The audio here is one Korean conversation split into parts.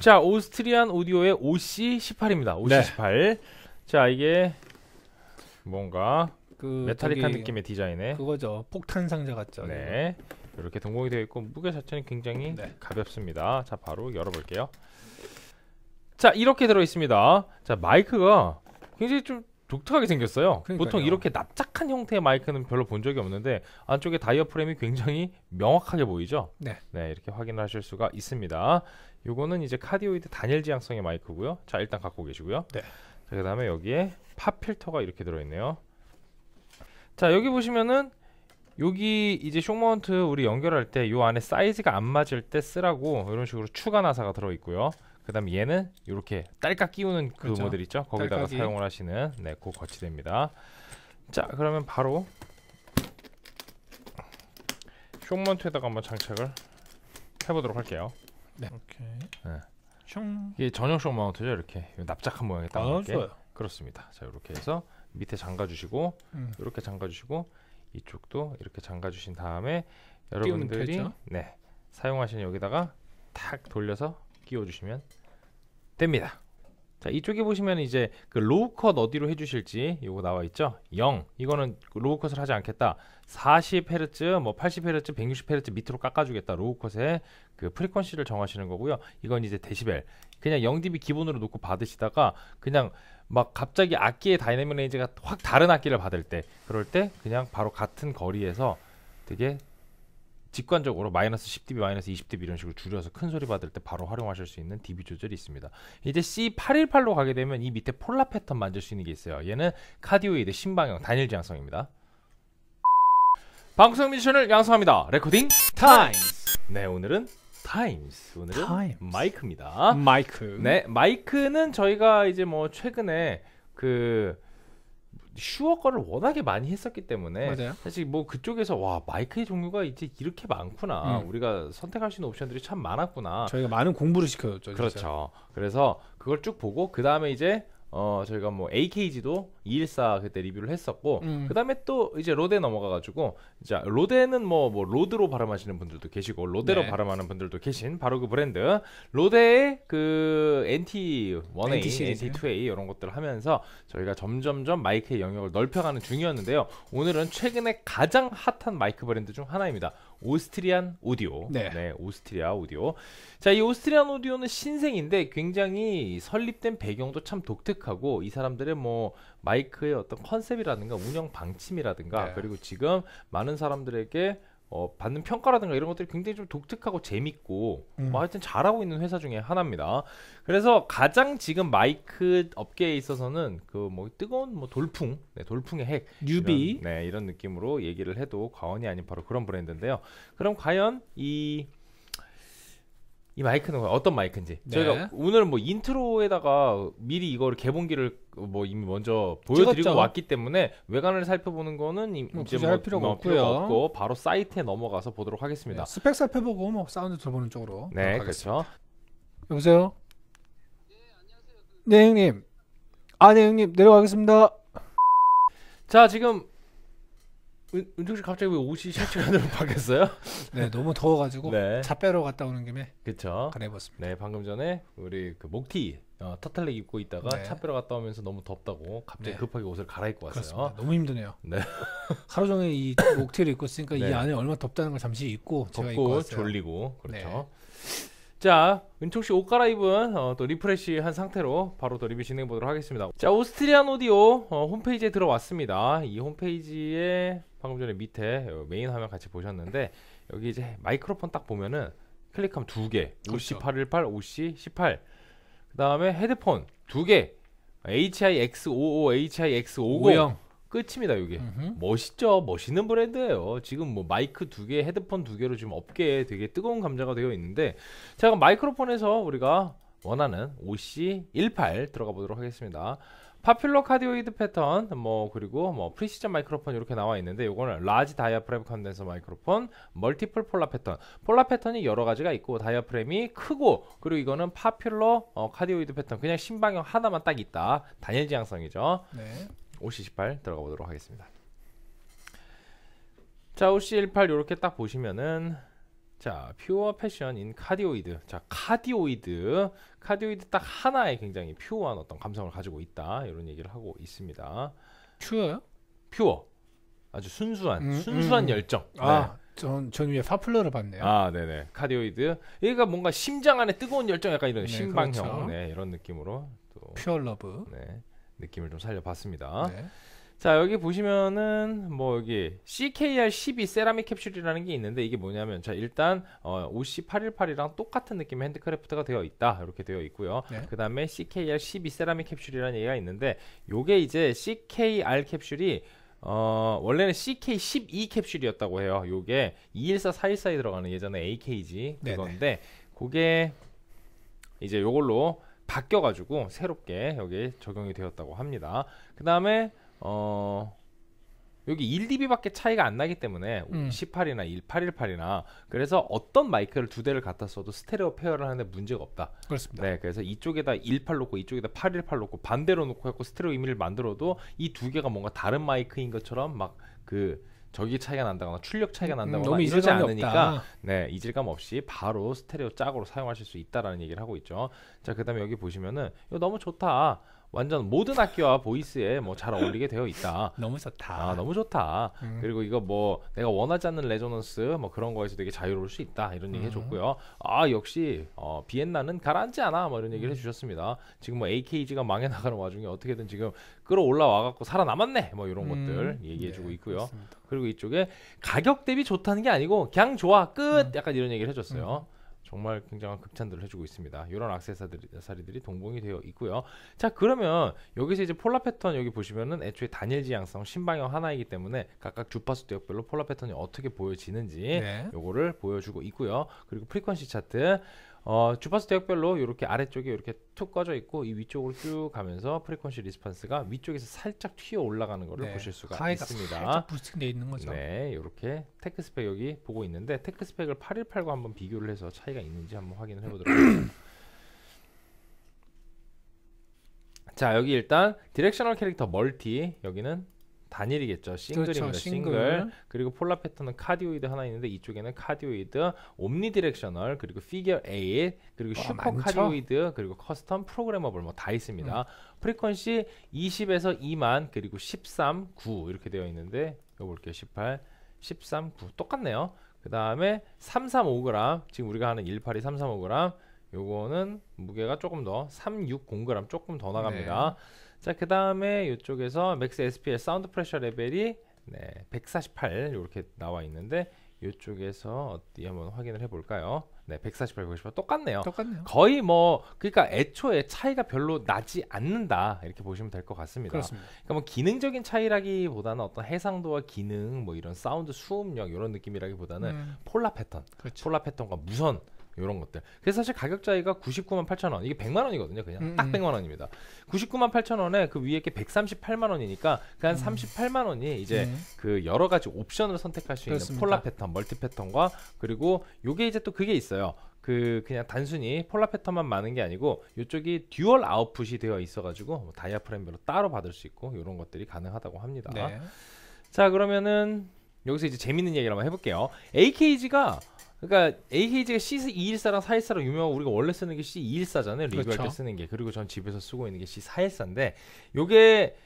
자, 오스트리안 오디오의 OC18입니다. OC18. 네. 자, 이게 뭔가 그 메탈릭한 느낌의 디자인에 그거죠. 폭탄 상자 같죠. 네. 이렇게 동공이 되어 있고 무게 자체는 굉장히 네. 가볍습니다. 자, 바로 열어볼게요. 자, 이렇게 들어 있습니다. 자, 마이크가 굉장히 좀 독특하게 생겼어요. 그러니까요. 보통 이렇게 납작한 형태의 마이크는 별로 본 적이 없는데 안쪽에 다이어프램이 굉장히 명확하게 보이죠. 네. 네, 이렇게 확인하실 수가 있습니다. 요거는 이제 카디오이드 단일 지향성의 마이크고요. 자, 일단 갖고 계시고요. 네. 자, 그다음에 여기에 팝 필터가 이렇게 들어 있네요. 자, 여기 보시면은 여기 이제 숏마운트 우리 연결할 때 요 안에 사이즈가 안 맞을 때 쓰라고 이런 식으로 추가 나사가 들어 있고요. 그다음 얘는 이렇게 딸깍 끼우는 그 그렇죠. 모델 있죠? 거기다가 딸깍이. 사용을 하시는 네, 그 거치대입니다. 자, 그러면 바로 숏마운트에다가 한번 장착을 해보도록 할게요. 네. 오케이. 네. 이게 전용 숏마운트죠, 이렇게 납작한 모양에 딱 맞게. 아, 그렇습니다. 자, 이렇게 해서 밑에 잠가주시고, 이렇게 잠가주시고, 이쪽도 이렇게 잠가주신 다음에 여러분들이 네, 사용하시는 여기다가 탁 돌려서. 끼워주시면 됩니다. 자, 이쪽에 보시면 이제 그 로우컷 어디로 해주실지 요거 나와 있죠. 0 이거는 로우컷을 하지 않겠다. 40Hz, 뭐 80Hz, 160Hz 밑으로 깎아주겠다. 로우컷의 그 프리퀀시를 정하시는 거고요. 이건 이제 데시벨. 그냥 0dB 기본으로 놓고 받으시다가 그냥 막 갑자기 악기의 다이내믹 레인지가 확 다른 악기를 받을 때 그럴 때 그냥 바로 같은 거리에서 되게 직관적으로 마이너스 10dB, 마이너스 20dB 이런 식으로 줄여서 큰 소리 받을 때 바로 활용하실 수 있는 dB 조절이 있습니다. 이제 C818로 가게 되면 이 밑에 폴라 패턴 만질 수 있는 게 있어요. 얘는 카디오이드 신방향 단일 지향성입니다. 방송 미션을 양성합니다. 레코딩 타임스. 네, 오늘은 타임스. 오늘은 타임스. 마이크입니다. 마이크. 네, 마이크는 저희가 이제 뭐 최근에 그 슈어 거를 워낙에 많이 했었기 때문에 맞아요. 사실 뭐 그쪽에서 와 마이크의 종류가 이제 이렇게 많구나 우리가 선택할 수 있는 옵션들이 참 많았구나 저희가 많은 공부를 시켜줬죠. 그렇죠. 진짜. 그래서 그걸 쭉 보고 그 다음에 이제 저희가 뭐 AKG도 214 그때 리뷰를 했었고 그 다음에 또 이제 로데 넘어가가지고 자 로데는 뭐 로드로 발음하시는 분들도 계시고 로데로 네. 발음하는 분들도 계신 바로 그 브랜드 로데의 그 NT1A, NT2A 이런 것들을 하면서 저희가 점점점 마이크의 영역을 넓혀가는 중이었는데요. 오늘은 최근에 가장 핫한 마이크 브랜드 중 하나입니다. 오스트리안 오디오. 네. 네, 오스트리아 오디오. 자, 이 오스트리안 오디오는 신생인데 굉장히 설립된 배경도 참 독특하고 이 사람들의 뭐 마이크의 어떤 컨셉이라든가 운영 방침이라든가 네. 그리고 지금 많은 사람들에게 받는 평가라든가 이런 것들이 굉장히 좀 독특하고 재밌고 뭐 하여튼 잘하고 있는 회사 중에 하나입니다. 그래서 가장 지금 마이크 업계에 있어서는 그 뭐 뜨거운 뭐 돌풍, 네, 돌풍의 핵, 뉴비, 네 이런 느낌으로 얘기를 해도 과언이 아닌 바로 그런 브랜드인데요. 그럼 과연 이 마이크는 어떤 마이크인지 네. 저희가 오늘 뭐 인트로에다가 미리 이거를 개봉기를 뭐 이미 먼저 보여드리고 찍었죠. 왔기 때문에 외관을 살펴보는 거는 이제 할 필요가 없고 바로 사이트에 넘어가서 보도록 하겠습니다. 네, 스펙 살펴보고 뭐 사운드 들어보는 쪽으로 네 그렇죠. 여보세요? 네 안녕하세요. 네 형님. 아 네 형님 내려가겠습니다. 자 지금 은정씨 갑자기 왜 옷이 셔츠관으로 바뀌었어요? 네 너무 더워가지고 네. 잡배로 갔다 오는 김에 그쵸 갈아입었습니다. 네 방금 전에 우리 그 목티 터틀넥 입고 있다가 네. 잡배로 갔다 오면서 너무 덥다고 갑자기 네. 급하게 옷을 갈아입고 왔어요. 그렇습니다. 너무 힘드네요. 네. 하루종일 이 목티를 입고 있으니까 네. 이 안에 얼마나 덥다는 걸 잠시 잊고 덥고 제가 입고 왔어요. 졸리고 그렇죠. 네. 자 은총씨 옷 갈아입은 또 리프레쉬한 상태로 바로 또 리뷰 진행해 보도록 하겠습니다. 자 오스트리안 오디오 홈페이지에 들어왔습니다. 이 홈페이지에 방금 전에 밑에 메인 화면 같이 보셨는데 여기 이제 마이크로폰 딱 보면은 클릭하면 두 개 OC818, OC18 그 다음에 헤드폰 두 개 HIX55, HIX550 끝입니다. 이게 멋있죠. 멋있는 브랜드예요. 지금 뭐 마이크 두 개, 헤드폰 두 개로 지금 업계에 되게 뜨거운 감자가 되어 있는데 자 그럼 마이크로폰에서 우리가 원하는 OC18 들어가 보도록 하겠습니다. 파퓰러 카디오이드 패턴 뭐 그리고 뭐 프리시전 마이크로폰 이렇게 나와 있는데 요거는 라지 다이아프램 컨덴서 마이크로폰 멀티플 폴라 패턴 폴라 패턴이 여러 가지가 있고 다이아프램이 크고 그리고 이거는 파퓰러 카디오이드 패턴 그냥 신방향 하나만 딱 있다 단일 지향성이죠. 네. OC18 들어가 보도록 하겠습니다. 자 OC18 요렇게 딱 보시면은 자, 퓨어 패션 인 카디오이드. 자, 카디오이드 딱 하나에 굉장히 퓨어한 어떤 감성을 가지고 있다, 이런 얘기를 하고 있습니다. 퓨어요? 퓨어. 아주 순수한 열정. 아, 네. 전 위에 파플러를 봤네요. 아, 네네. 카디오이드. 얘가 뭔가 심장 안에 뜨거운 열정, 약간 이런, 네, 심방형, 그렇죠. 네, 이런 느낌으로 또 퓨어 러브, 네, 느낌을 좀 살려봤습니다. 네. 자, 여기 보시면은 뭐 여기 CKR12 세라믹 캡슐이라는 게 있는데, 이게 뭐냐면, 자, 일단 OC818이랑 똑같은 느낌의 핸드크래프트가 되어 있다, 이렇게 되어 있고요. 네. 그 다음에 CKR12 세라믹 캡슐이라는 얘기가 있는데, 요게 이제 CKR 캡슐이 원래는 CK12 캡슐이었다고 해요. 요게 214, 414에 들어가는 예전에 AKG 그건데, 그게 이제 요걸로 바뀌어가지고 새롭게 여기 적용이 되었다고 합니다. 그 다음에 여기 1dB밖에 차이가 안 나기 때문에 18이나 1818이나 그래서 어떤 마이크를 두 대를 갖다 써도 스테레오 페어를 하는데 문제가 없다. 그렇습니다. 네, 그래서 이쪽에다 18 놓고 이쪽에다 818 놓고 반대로 놓고 해서 스테레오 이미지를 만들어도 이 두 개가 뭔가 다른 마이크인 것처럼 막 그 저기 차이가 난다거나 출력 차이가 난다거나 이러지 않으니까 없다. 네, 이질감 없이 바로 스테레오 짝으로 사용하실 수 있다라는 얘기를 하고 있죠. 자, 그다음에 여기 보시면은 이거 너무 좋다. 완전 모든 악기와 보이스에 뭐 잘 어울리게 되어 있다. 너무 좋다. 아, 너무 좋다. 그리고 이거 뭐 내가 원하지 않는 레조넌스 뭐 그런 거에서 되게 자유로울 수 있다, 이런 얘기 해줬고요. 아, 역시 비엔나는 가라앉지 않아, 뭐 이런 얘기를 해주셨습니다. 지금 뭐 AKG가 망해나가는 와중에 어떻게든 지금 끌어올라와갖고 살아남았네, 뭐 이런 것들 얘기해주고, 네, 있고요. 그렇습니다. 그리고 이쪽에 가격 대비 좋다는 게 아니고 그냥 좋아 끝, 약간 이런 얘기를 해줬어요. 정말 굉장한 극찬들을 해주고 있습니다. 이런 액세서리들이 동봉이 되어 있고요. 자, 그러면 여기서 이제 폴라 패턴, 여기 보시면은 애초에 단일 지향성 신방향 하나이기 때문에 각각 주파수 대역별로 폴라 패턴이 어떻게 보여지는지 요거를, 네, 보여주고 있고요. 그리고 프리퀀시 차트, 주파수 대역별로 이렇게 아래쪽에 이렇게 툭 꺼져 있고 이 위쪽으로 쭉 가면서 프리퀀시 리스폰스가 위쪽에서 살짝 튀어 올라가는 거를, 네, 보실 수가 있습니다. 살짝 부스팅돼 있는 거죠. 네, 이렇게 테크 스펙 여기 보고 있는데, 테크 스펙을 818과 한번 비교를 해서 차이가 있는지 한번 확인을 해보도록 하겠습니다. 자, 여기 일단 디렉셔널 캐릭터 멀티, 여기는 단일이겠죠. 싱글입니다. 그렇죠, 싱글. 그리고 폴라 패턴은 카디오이드 하나 있는데, 이쪽에는 카디오이드, 옴니 디렉셔널, 그리고 피겨 8, 그리고 슈퍼 카디오이드, 그리고 커스텀 프로그래머블 뭐 다 있습니다. 프리퀀시 20에서 2만, 그리고 13, 9 이렇게 되어 있는데, 이거 볼게요. 18, 13, 9 똑같네요. 그 다음에 335g, 지금 우리가 하는 182, 335g, 요거는 무게가 조금 더 360g 조금 더 나갑니다. 네. 자, 그 다음에 이쪽에서 맥스 SPL 사운드 프레셔 레벨이, 네, 148 이렇게 나와 있는데, 이쪽에서 어디 한번 확인을 해볼까요? 네, 148, 148 똑같네요. 똑같네요. 거의 뭐, 그러니까 애초에 차이가 별로 나지 않는다, 이렇게 보시면 될 것 같습니다. 그렇습니다. 그러니까 뭐 기능적인 차이라기보다는 어떤 해상도와 기능, 뭐 이런 사운드 수음력 이런 느낌이라기보다는 폴라 패턴, 그렇죠. 폴라 패턴과 무선, 이런 것들. 그래서 사실 가격 차이가 99만 8천 원, 이게 100만 원이거든요. 그냥 딱 100만 원입니다. 99만 8천 원에 그 위에 게 138만 원이니까 그한 38만 원이 이제 그 여러 가지 옵션을 선택할 수 있는, 그렇습니다. 폴라 패턴, 멀티 패턴과, 그리고 요게 이제 또 그게 있어요. 그냥 단순히 폴라 패턴만 많은 게 아니고 이쪽이 듀얼 아웃풋이 되어 있어가지고 뭐 다이아프램별로 따로 받을 수 있고 이런 것들이 가능하다고 합니다. 네. 자, 그러면은 여기서 이제 재밌는 얘기를 한번 해볼게요. AKG가 C214랑 414랑 유명하고, 우리가 원래 쓰는 게 C214잖아요. 리뷰할, 그렇죠, 때 쓰는 게. 그리고 전 집에서 쓰고 있는 게 C414인데, 요게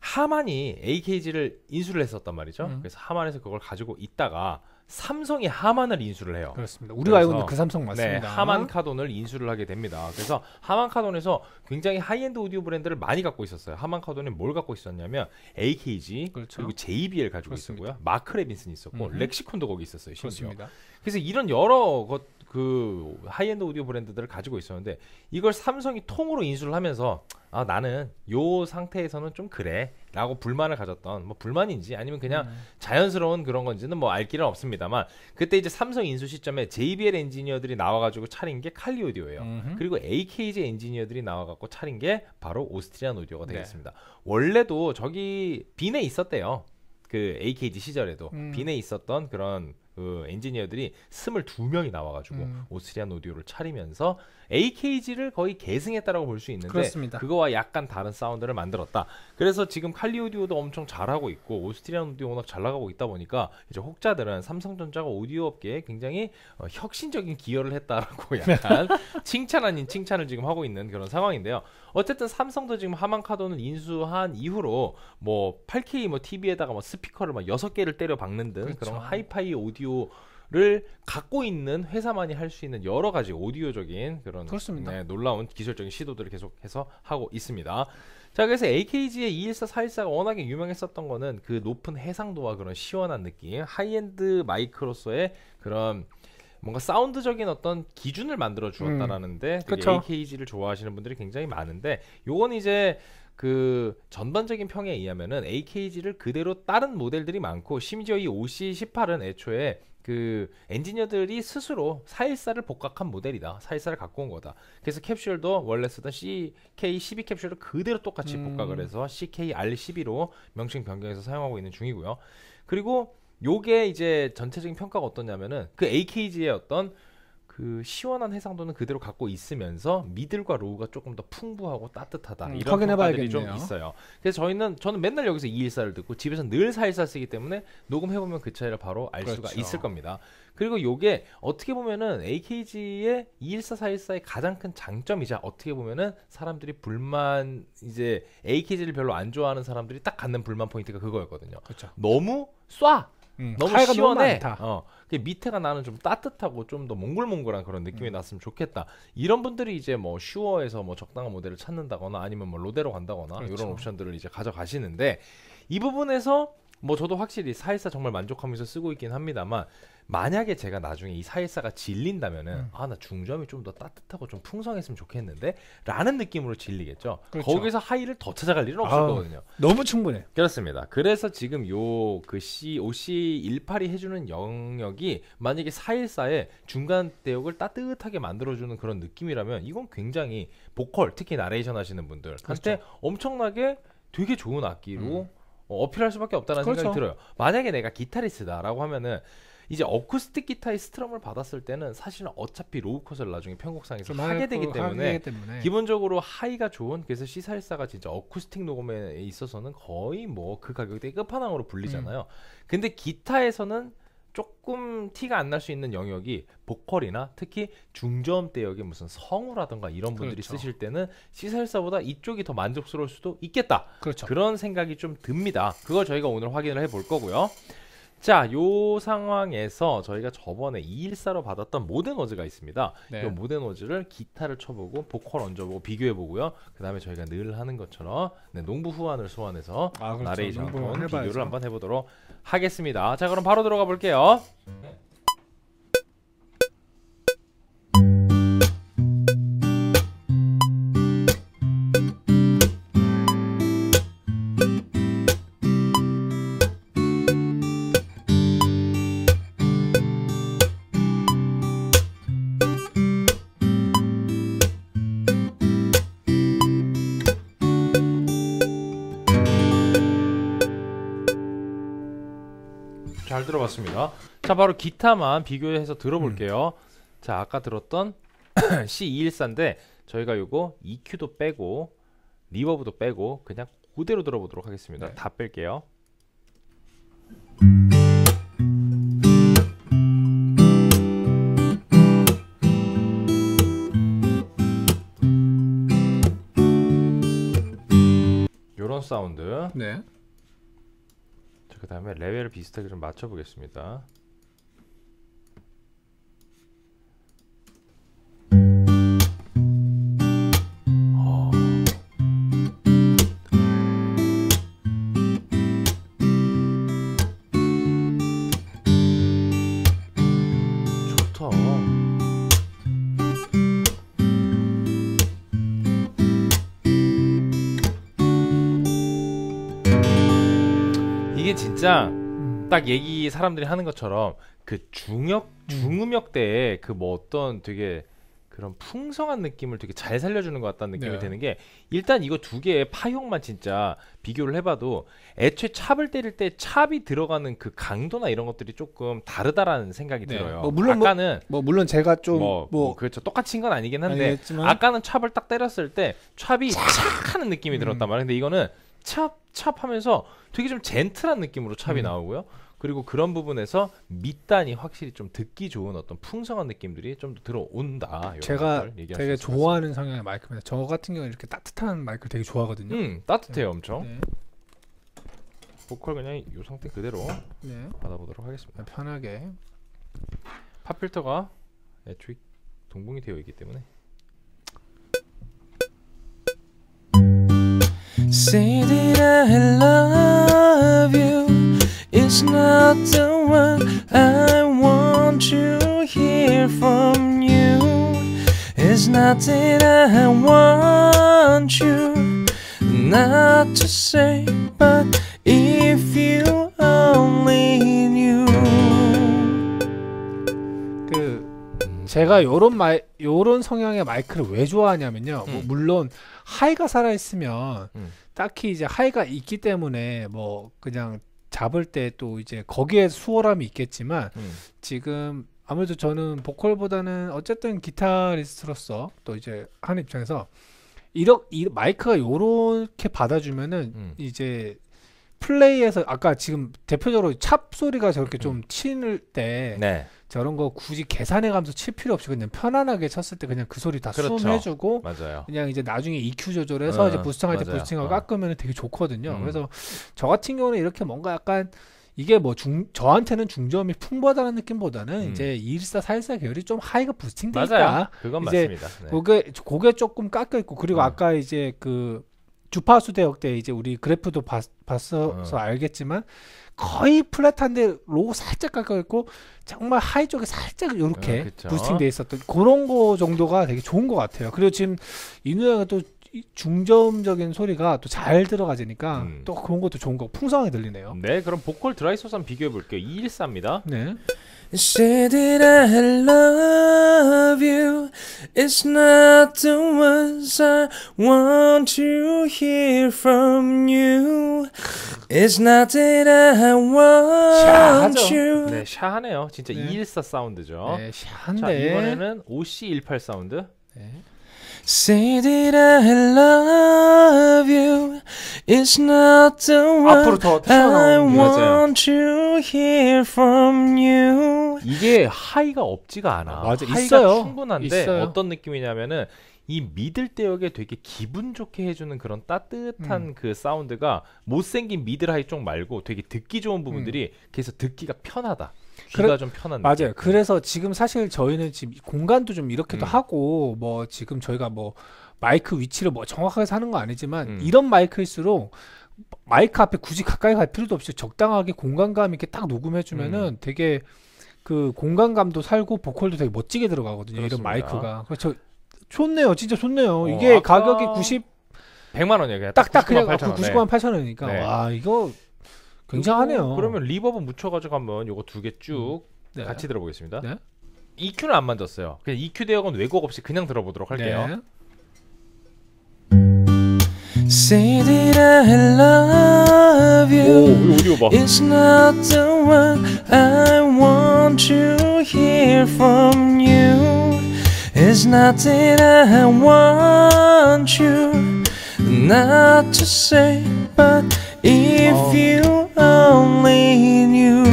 하만이 AKG를 인수를 했었단 말이죠. 그래서 하만에서 그걸 가지고 있다가 삼성이 하만을 인수를 해요. 그렇습니다. 우리가 알고 있는 그 삼성 맞습니다. 네, 하만 카돈을 인수를 하게 됩니다. 그래서 하만 카돈에서 굉장히 하이엔드 오디오 브랜드를 많이 갖고 있었어요. 하만 카돈이 뭘 갖고 있었냐면 AKG, 그렇죠, 그리고 JBL 가지고, 그렇습니다, 있었고요. 마크 레빈슨 있었고 렉시콘도 거기 있었어요. 심지어. 그렇습니다. 그래서 이런 여러 그 하이엔드 오디오 브랜드들을 가지고 있었는데, 이걸 삼성이 통으로 인수를 하면서, 아, 나는 요 상태에서는 좀 그래 라고 불만을 가졌던, 뭐 불만인지 아니면 그냥 자연스러운 그런 건지는 뭐 알 길은 없습니다만, 그때 이제 삼성 인수 시점에 JBL 엔지니어들이 나와가지고 차린 게 칼리 오디오예요. 그리고 AKG 엔지니어들이 나와갖고 차린 게 바로 오스트리안 오디오가 되겠습니다. 네. 원래도 저기 빈에 있었대요. 그 AKG 시절에도 빈에 있었던 그런 그 엔지니어들이 22명이 나와가지고 오스트리안 오디오를 차리면서 AKG를 거의 계승했다라고 볼 수 있는데, 그렇습니다. 그거와 약간 다른 사운드를 만들었다. 그래서 지금 칼리 오디오도 엄청 잘하고 있고 오스트리안 오디오 워낙 잘 나가고 있다 보니까 이제 혹자들은 삼성전자가 오디오 업계에 굉장히 혁신적인 기여를 했다라고 약간 칭찬 아닌 칭찬을 지금 하고 있는 그런 상황인데요. 어쨌든 삼성도 지금 하만 카돈을 인수한 이후로 뭐 8K 뭐 TV에다가 뭐 스피커를 막 6개를 때려 박는 등, 그렇죠. 그런 하이파이 오디오 를 갖고 있는 회사만이 할 수 있는 여러 가지 오디오적인 그런, 네, 놀라운 기술적인 시도들을 계속해서 하고 있습니다. 자, 그래서 AKG의 214, 414가 워낙에 유명했었던 거는 그 높은 해상도와 그런 시원한 느낌, 하이엔드 마이크로서의 그런 뭔가 사운드적인 어떤 기준을 만들어 주었다라는데, AKG를 좋아하시는 분들이 굉장히 많은데, 요건 이제 그 전반적인 평에 의하면은 AKG를 그대로 다른 모델들이 많고, 심지어 이 OC18은 애초에 그 엔지니어들이 스스로 414를 복각한 모델이다, 414를 갖고 온 거다. 그래서 캡슐도 원래 쓰던 CK12 캡슐을 그대로 똑같이 복각을 해서 CKR12로 명칭 변경해서 사용하고 있는 중이고요. 그리고 요게 이제 전체적인 평가가 어떠냐면은 그 AKG의 어떤 그 시원한 해상도는 그대로 갖고 있으면서 미들과 로우가 조금 더 풍부하고 따뜻하다, 이런 평가들이 좀 있어요. 그래서 저는 맨날 여기서 214를 듣고 집에서 늘 414 쓰기 때문에 녹음해보면 그 차이를 바로 알, 그렇죠. 수가 있을 겁니다. 그리고 요게 어떻게 보면은 AKG의 214, 414의 가장 큰 장점이자 어떻게 보면은 사람들이 불만, 이제 AKG를 별로 안 좋아하는 사람들이 딱 갖는 불만 포인트가 그거였거든요. 그렇죠. 너무 쏴! 너무 시원해. 그 밑에가 나는 좀 따뜻하고 좀 더 몽글몽글한 그런 느낌이 났으면 좋겠다. 이런 분들이 이제 뭐 슈어에서 뭐 적당한 모델을 찾는다거나 아니면 뭐 로데로 간다거나, 그렇죠. 이런 옵션들을 이제 가져가시는데, 이 부분에서 뭐 저도 확실히 414 정말 만족하면서 쓰고 있긴 합니다만, 만약에 제가 나중에 이 414가 질린다면은 아, 나 중저음이 좀 더 따뜻하고 좀 풍성했으면 좋겠는데 라는 느낌으로 질리겠죠. 그렇죠. 거기서 하이를 더 찾아갈 일은 없을 거거든요. 너무 충분해. 그렇습니다. 그래서 지금 요 그 OC18이 해주는 영역이 만약에 414의 중간 대역을 따뜻하게 만들어주는 그런 느낌이라면, 이건 굉장히 보컬, 특히 나레이션 하시는 분들한테, 그렇죠. 엄청나게 되게 좋은 악기로 어필할 수밖에 없다는, 그렇죠. 생각이 들어요. 만약에 내가 기타리스트다라고 하면은 이제 어쿠스틱 기타의 스트럼을 받았을 때는 사실은 어차피 로우컷을 나중에 편곡상에서 하게 되기 때문에 기본적으로 하이가 좋은, 그래서 C414가 진짜 어쿠스틱 녹음에 있어서는 거의 뭐 그 가격대의 끝판왕으로 불리잖아요. 근데 기타에서는 조금 티가 안 날 수 있는 영역이 보컬이나 특히 중저음대역의 무슨 성우라던가 이런 분들이, 그렇죠. 쓰실 때는 C414보다 이쪽이 더 만족스러울 수도 있겠다, 그렇죠. 그런 생각이 좀 듭니다. 그거 저희가 오늘 확인을 해볼 거고요. 자, 요 상황에서 저희가 저번에 214로 받았던 모덴워즈가 있습니다. 네. 요 모덴워즈를 기타를 쳐보고 보컬 얹어보고 비교해보고요. 그 다음에 저희가 늘 하는 것처럼, 네, 농부 후안을 소환해서, 그렇죠. 나레이션 비교를 한번 해보도록 하겠습니다. 자, 그럼 바로 들어가 볼게요. 네. 잘 들어봤습니다. 자, 바로 기타만 비교해서 들어볼게요. 자, 아까 들었던 C214인데 저희가 요거 EQ도 빼고 리버브도 빼고 그냥 그대로 들어보도록 하겠습니다. 네. 다 뺄게요. 요런 사운드. 네. 그 다음에 레벨을 비슷하게 좀 맞춰보겠습니다. 진짜 딱 얘기 사람들이 하는 것처럼 그 중음역대의 그 뭐 어떤 되게 그런 풍성한 느낌을 되게 잘 살려주는 것 같다는 느낌이 드는 게, 일단 이거 두 개의 파형만 진짜 비교를 해봐도 애초에 찹을 때릴 때 찹이 들어가는 그 강도나 이런 것들이 조금 다르다라는 생각이 들어요. 물론 제가 좀 그렇죠, 똑같이 한 건 아니긴 한데 아니겠지만, 아까는 찹을 딱 때렸을 때 찹이 착 하는 느낌이 들었단 말이에요. 근데 이거는 찹 하면서 되게 좀 젠틀한 느낌으로 찹이 나오고요. 그리고 그런 부분에서 밑단이 확실히 좀 듣기 좋은 어떤 풍성한 느낌들이 좀 들어온다. 제가 되게 좋아하는 성향의 마이크입니다. 저 같은 경우는 이렇게 따뜻한 마이크를 되게 좋아하거든요. 따뜻해요. 엄청. 보컬 그냥 이 상태 그대로 받아보도록 하겠습니다. 편하게. 팝필터가 애초에 동봉이 되어 있기 때문에. Say that I love you. It's not the one I want to hear from you. It's not that I want you not to say, but if you only knew. 제가 요런 성향의 마이크를 왜 좋아하냐면요. 뭐 물론 하이가 살아있으면 딱히 이제 하이가 있기 때문에 뭐 그냥 잡을 때 또 이제 거기에 수월함이 있겠지만, 지금 아무래도 저는 보컬보다는 어쨌든 기타리스트로서 또 이제 하는 입장에서 이 마이크가 요렇게 받아주면은 이제 플레이에서, 아까 지금 대표적으로 찹 소리가 저렇게 좀 치는 때 저런 거 굳이 계산해가면서 칠 필요 없이 그냥 편안하게 쳤을 때 그냥 그 소리 다 수음해주고, 그냥 이제 나중에 EQ 조절해서 이제 부스팅할 때 부스팅하고 깎으면 되게 좋거든요. 그래서 저 같은 경우는 이렇게 뭔가 약간 이게 뭐 저한테는 중저음이 풍부하다는 느낌보다는 이제 214, 414 계열이 좀 하이가 부스팅되니까 그건 이제 맞습니다. 고개 조금 깎여 있고, 그리고 아까 이제 그 주파수 대역 때 이제 우리 그래프도 봤어서 알겠지만 거의 플랫한데 로우 살짝 깎아있고 정말 하이 쪽에 살짝 요렇게 부스팅 돼 있었던 그런 거 정도가 되게 좋은 것 같아요. 그리고 지금 이누양은 또 중저음적인 소리가 또 잘 들어가지니까 또 그런 것도 좋은 거, 풍성하게 들리네요. 네, 그럼 보컬 드라이소스 한번 비교해 볼게요. 214입니다. 네. Say that I love you. It's not the ones I want to hear from you. It's not that I want you. 네, 샤하네요. 진짜 214 사운드죠. 네, 샤한데. 자, 이번에는 OC18 사운드. Say that I love you. It's not the one I want to hear from you. 이게 하이가 없지가 않아. 하이가 있어요. 충분한데 어떤 느낌이냐면은 이 미들 대역에 되게 기분 좋게 해주는 그런 따뜻한 그 사운드가, 못생긴 미들 하이 쪽 말고 되게 듣기 좋은 부분들이 그래서 듣기가 편하다. 귀가 좀 편한 느낌. 맞아요. 그래서 지금 사실 저희는 지금 공간도 좀 이렇게도 하고, 뭐 지금 저희가 뭐 마이크 위치를 뭐 정확하게 사는 건 아니지만 이런 마이크일수록 마이크 앞에 굳이 가까이 갈 필요도 없이 적당하게 공간감 있게 딱 녹음해주면은 되게 그 공간감도 살고 보컬도 되게 멋지게 들어가거든요. 그렇습니다. 이런 마이크가. 그래서 좋네요. 진짜 좋네요. 이게 가격이 100만 원 얘기야. 딱 그냥 99만 8천 원이니까 와, 이거 굉장하네요. 그러면 리버브 묻혀가지고 한번 요거 두 개 쭉 같이 들어보겠습니다. EQ는 안 만졌어요. 그냥 EQ 대역은 왜곡 없이 그냥 들어보도록 할게요. Say that I love you. 오, 오디오 봐. It's not the one I want to hear from you. It's not that I want you not to say, but if you only knew.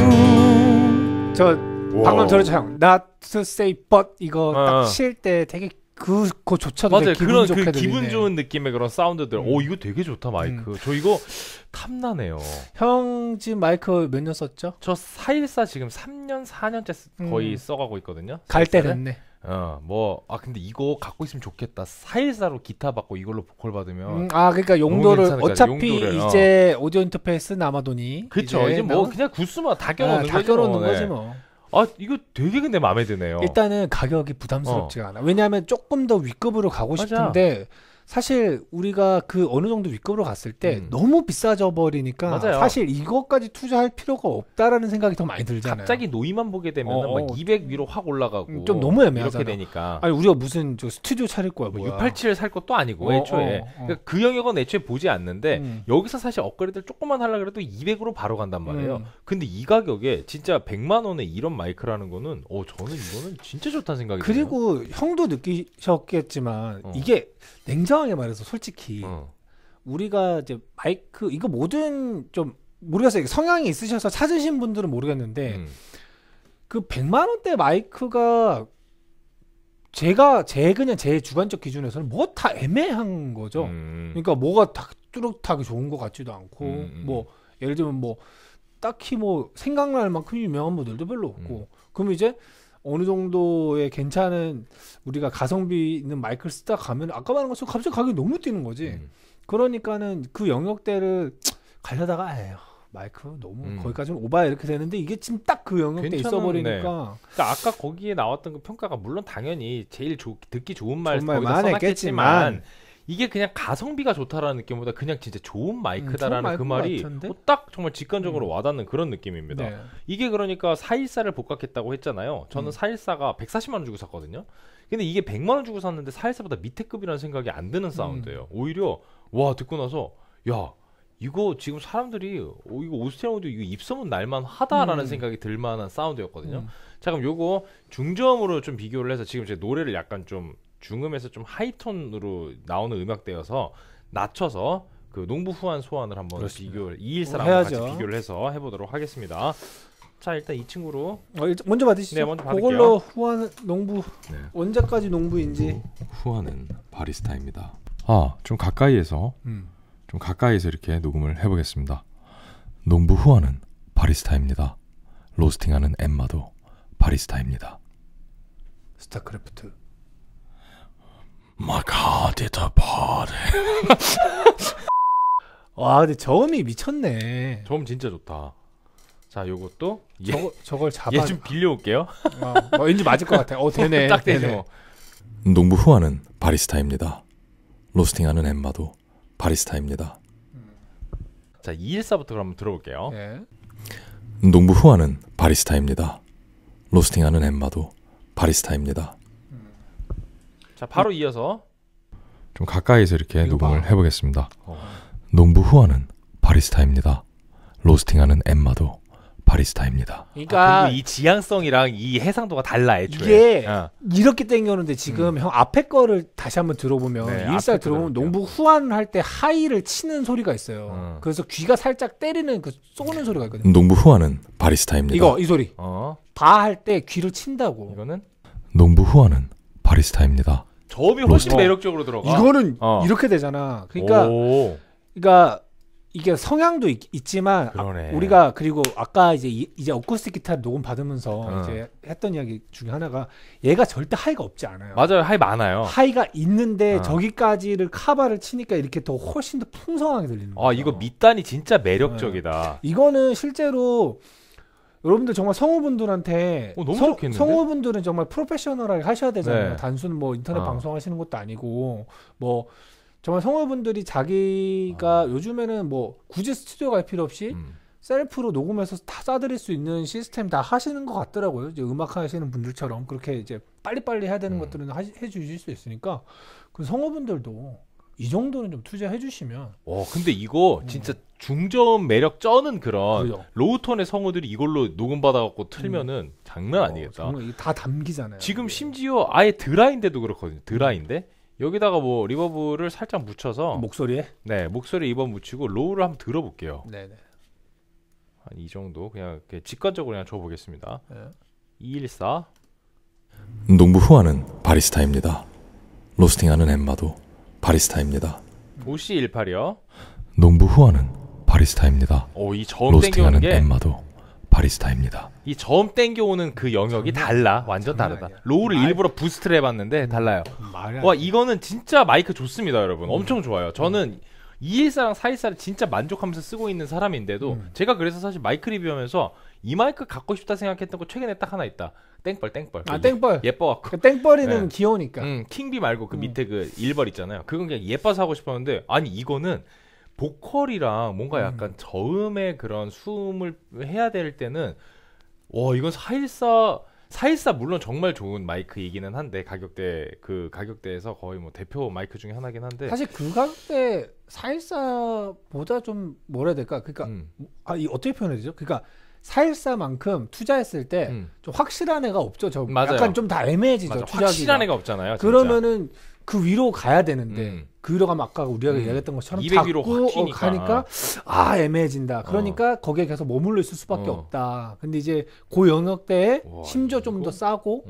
저 방금 들었죠, 형. Not to say but 이거 딱 칠 때 되게 그거조차도 되게 기분 좋게 들리네. 맞아요. 그런 기분 좋은 느낌의 그런 사운드들. 오, 이거 되게 좋다 마이크. 저 이거 탐나네요. 형 지금 마이크 몇 년 썼죠? 저 414 지금 3년 4년째 거의 써가고 있거든요. 갈 때 됐네. 근데 이거 갖고 있으면 좋겠다. 414로 기타 받고 이걸로 보컬 받으면 그러니까 용도를 어차피 용도를, 이제 오디오 인터페이스 남아도니 그쵸, 이제 뭐 그냥 구스마 다 껴놓는 거지 뭐. 이거 되게 근데 마음에 드네요. 일단은 가격이 부담스럽지가 않아. 왜냐하면 조금 더 윗급으로 가고 싶은데 사실 우리가 그 어느 정도 윗급으로 갔을 때 너무 비싸져 버리니까 맞아요. 사실 이것까지 투자할 필요가 없다라는 생각이 더 많이 들잖아요. 갑자기 노이만 보게 되면 막 200 위로 확 올라가고 좀 너무 애매하잖아. 이렇게 되니까. 아니 우리가 무슨 저 스튜디오 차릴 거야 뭐 687을 살 것도 아니고 애초에 그러니까 그 영역은 애초에 보지 않는데 여기서 사실 업그레이드를 조금만 하려고 해도 200으로 바로 간단 말이에요. 근데 이 가격에 진짜 100만 원에 이런 마이크라는 거는 저는 이거는 진짜 좋다는 생각이 들어요. 그리고 형도 느끼셨겠지만 이게 냉정하게 말해서 솔직히 우리가 이제 마이크 이거 모든 좀 모르겠어요. 성향이 있으셔서 찾으신 분들은 모르겠는데 그 100만 원대 마이크가 제 그냥 제 주관적 기준에서는 뭐가 다 애매한 거죠. 그러니까 뭐가 다 뚜렷하게 좋은 것 같지도 않고 뭐 예를 들면 뭐 딱히 뭐 생각날 만큼 유명한 모델도 별로 없고 그럼 이제 어느 정도의 괜찮은 우리가 가성비 있는 마이크를 쓰다 가면 아까 말한 것처럼 갑자기 가격이 너무 뛰는 거지. 그러니까는 그 영역대를 가려다가 마이크 너무 거기까지 오바야 이렇게 되는데 이게 지금 딱 그 영역대에 있어버리니까. 그러니까 아까 거기에 나왔던 그 평가가 물론 당연히 제일 듣기 좋은 말 거기다 써놨겠지만 이게 그냥 가성비가 좋다라는 느낌보다 그냥 진짜 좋은 마이크다라는 그 말이 딱 정말 직관적으로 와닿는 그런 느낌입니다. 네. 이게 그러니까 414를 복각했다고 했잖아요. 저는 414가 140만 원 주고 샀거든요. 근데 이게 100만 원 주고 샀는데 414보다 밑에 급이라는 생각이 안 드는 사운드예요. 오히려 와 듣고 나서 야 이거 지금 사람들이 이거 오스트리안 오디오 이거 입소문 날만 하다라는 생각이 들만한 사운드였거든요. 자 그럼 요거 중저음으로 좀 비교를 해서 지금 제 노래를 약간 좀 중음에서 좀 하이톤으로 나오는 음악대여서 낮춰서 그 농부 후한 소환을 한번 비교를 214랑 같이 비교를 해서 해보도록 하겠습니다. 자 일단 이 친구로 먼저 받으시죠. 네, 먼저 받을게요. 그걸로 후한 농부 언제까지 농부인지. 후한은 바리스타입니다. 좀 가까이에서 이렇게 녹음을 해보겠습니다. 농부 후한은 바리스타입니다. 로스팅하는 엠마도 바리스타입니다. 스타크래프트 My God, it's a party. 와, 근데 저음이 미쳤네. 저음 진짜 좋다. 자, 요것도 저걸 잡아. 얘 좀 빌려올게요. 왠지 맞을 것 같아. 되네. 딱 되네. 되네. 농부 후아는 바리스타입니다. 로스팅하는 엠마도 바리스타입니다. 자, 214부터 그럼 한번 들어볼게요. 네. 농부 후아는 바리스타입니다. 로스팅하는 엠마도 바리스타입니다. 자 바로 이어서 좀 가까이에서 이렇게 녹음을 해보겠습니다. 농부 후아는 바리스타입니다. 로스팅하는 엠마도 바리스타입니다. 그러니까 이 지향성이랑 이 해상도가 달라 애초에. 이게 이렇게 땡겨오는데 지금 형 앞에 거를 다시 한번 들어보면 일살 들어보면 농부 후한 할 때 하이를 치는 소리가 있어요. 그래서 귀가 살짝 때리는 그 쏘는 소리가 있거든요. 농부 후아는 바리스타입니다. 이거 이 소리 바 할 때 귀를 친다고. 이거는 농부 후아는 바리스타입니다. 저음이 훨씬 매력적으로 들어가. 이거는 이렇게 되잖아. 그러니까 이게 성향도 있지만 우리가 그리고 아까 이제 어쿠스틱 기타 녹음 받으면서 이제 했던 이야기 중에 하나가 얘가 절대 하이가 없지 않아요. 맞아요, 하이 많아요. 하이가 있는데 저기까지를 카바를 치니까 이렇게 더 훨씬 더 풍성하게 들리는 거예요. 이거 밑단이 진짜 매력적이다. 이거는 실제로. 여러분들 정말 성우분들한테 성우분들은 정말 프로페셔널하게 하셔야 되잖아요. 단순 뭐 인터넷 방송하시는 것도 아니고 뭐 정말 성우분들이 자기가 요즘에는 뭐 굳이 스튜디오 갈 필요 없이 셀프로 녹음해서 다 싸드릴 수 있는 시스템 다 하시는 것 같더라고요. 이제 음악 하시는 분들처럼 그렇게 이제 빨리빨리 해야 되는 것들은 해주실 수 있으니까 그 성우분들도 이 정도는 좀 투자해 주시면. 근데 이거 진짜 중저음 매력 쩌는 그런 로우톤의 성우들이 이걸로 녹음받아갖고 틀면은 장난 아니겠다. 정말 이게 다 담기잖아요. 지금 심지어 아예 드라인데도 그렇거든요. 드라인데 여기다가 뭐 리버브를 살짝 묻혀서 목소리에? 네, 목소리에 입원 묻히고 로우를 한번 들어볼게요. 네네. 한 이 정도 그냥 직관적으로 그냥 줘보겠습니다. 214 농부 후아는 바리스타입니다. 로스팅하는 엠마도 바리스타입니다. OC818이요. 농부 후아는 바리스타입니다. 이 저음 땡겨오는 게 엠마도 바리스타입니다. 이 저음 땡겨오는 그 영역이 달라. 완전 다르다. 로우를 일부러 부스트를 해봤는데 달라요. 와 이거는 진짜 마이크 좋습니다 여러분. 엄청 좋아요. 저는 214랑 414를 진짜 만족하면서 쓰고 있는 사람인데도 제가 그래서 사실 마이크 리뷰하면서 이 마이크 갖고 싶다 생각했던 거 최근에 딱 하나 있다. 땡벌. 아, 땡벌. 예뻐갖고. 그 땡벌이는 네. 귀여우니까. 킹비 말고 그 밑에 그 일벌 있잖아요. 그건 그냥 예뻐서 하고 싶었는데, 아니, 이거는 보컬이랑 뭔가 약간 저음의 그런 숨을 해야 될 때는, 와, 이건 414 물론 정말 좋은 마이크이기는 한데, 그 가격대에서 거의 뭐 대표 마이크 중에 하나긴 한데. 사실 그 가격대 414보다 좀 뭐라 해야 될까? 그러니까, 아, 이 어떻게 표현해야 되죠? 그러니까, 414만큼 투자했을 때 좀 확실한 애가 없죠. 저 맞아요. 약간 좀 다 애매해지죠. 투자기가. 확실한 애가 없잖아요. 진짜. 그러면은 그 위로 가야 되는데 그로 가면 아까 우리가 이야기했던 것처럼 200위로 가니까 아 애매해진다. 그러니까 거기에 계속 머물러 있을 수밖에 없다. 근데 이제 그 영역대에 와, 심지어 좀 더 싸고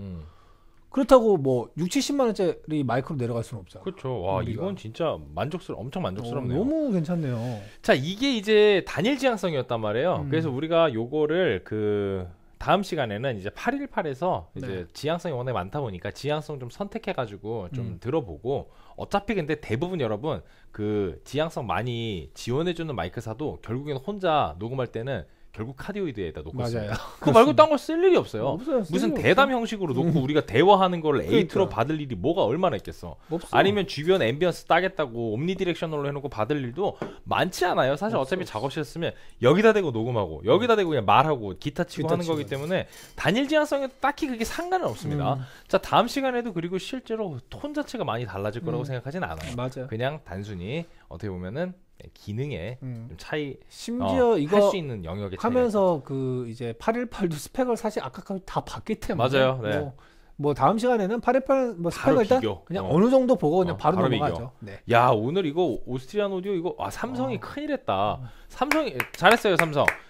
그렇다고 뭐 60~70만 원짜리 마이크로 내려갈 수는 없잖아. 그렇죠. 와 우리가. 이건 진짜 엄청 만족스럽네요. 너무 괜찮네요. 자 이게 이제 단일 지향성이었단 말이에요. 그래서 우리가 요거를 그 다음 시간에는 이제 818에서 네. 이제 지향성이 워낙 많다 보니까 지향성 좀 선택해가지고 좀 들어보고 어차피 근데 대부분 여러분 그 지향성 많이 지원해주는 마이크사도 결국에는 혼자 녹음할 때는 결국 카디오이드에다 놓고 있어요. 그거 말고 딴 걸 쓸 일이 없어요. 없어요. 무슨 대담 형식으로 놓고 우리가 대화하는 걸 에이트로 그러니까. 받을 일이 뭐가 얼마나 있겠어. 없어. 아니면 주변 앰비언스 따겠다고 옴니디렉셔널로 해놓고 받을 일도 많지 않아요. 사실 어차피 작업실에 쓰면 여기다 대고 녹음하고 여기다 대고 그냥 말하고 기타 치고 하는 거기 때문에 단일 지향성에 딱히 그게 상관은 없습니다. 자 다음 시간에도 그리고 실제로 톤 자체가 많이 달라질 거라고 생각하진 않아요. 맞아요. 그냥 단순히 어떻게 보면은 기능의 좀 차이 심지어 이거 할 수 있는 영역의 하면서 차이가. 그 이제 818도 스펙을 사실 아까까지 다 봤기 때문에 맞아요. 네. 뭐 다음 시간에는 818 뭐 스펙을 일단 그냥 어느 정도 보고 그냥 바로 넘어가죠. 네. 야 오늘 이거 오스트리안 오디오 이거 아 삼성이 큰일했다. 삼성이 잘했어요.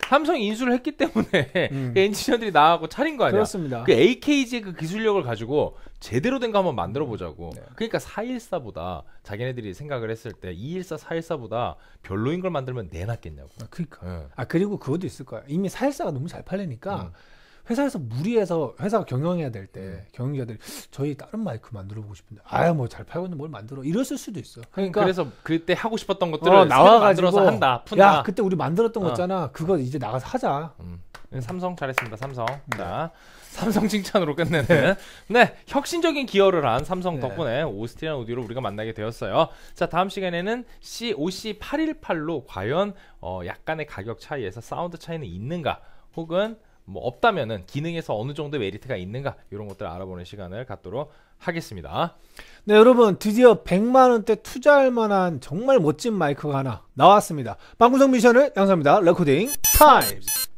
삼성이 인수를 했기 때문에 그 엔지니어들이 나가고 차린 거 아니야. 그렇습니다. 그 AKG의 그 기술력을 가지고 제대로 된 거 한번 만들어 보자고. 네. 그러니까 414보다 자기네들이 생각을 했을 때 214, 414보다 별로인 걸 만들면 내놨겠냐고. 아, 그러니까. 네. 아 그리고 그것도 있을 거야. 이미 414가 너무 잘 팔리니까. 회사에서 무리해서 회사가 경영해야 될 때 경영자들이 저희 다른 마이크 만들어 보고 싶은데 아야 뭐 잘 팔고 있는데 뭘 만들어 이랬을 수도 있어. 그러니까 그래서 그때 하고 싶었던 것들을 나와가지고 만들어서 푼다. 야 그때 우리 만들었던 거 있잖아. 그거 이제 나가서 하자. 삼성 잘했습니다. 삼성. 자, 삼성 칭찬으로 끝내는 네 혁신적인 기여를 한 삼성 덕분에 오스트리안 오디오를 우리가 만나게 되었어요. 자 다음 시간에는 OC818로 과연 약간의 가격 차이에서 사운드 차이는 있는가 혹은 뭐 없다면은 기능에서 어느 정도 메리트가 있는가 이런 것들을 알아보는 시간을 갖도록 하겠습니다. 네 여러분 드디어 100만 원대 투자할 만한 정말 멋진 마이크가 하나 나왔습니다. 방구석 미션을 양성합니다. 레코딩 타임즈.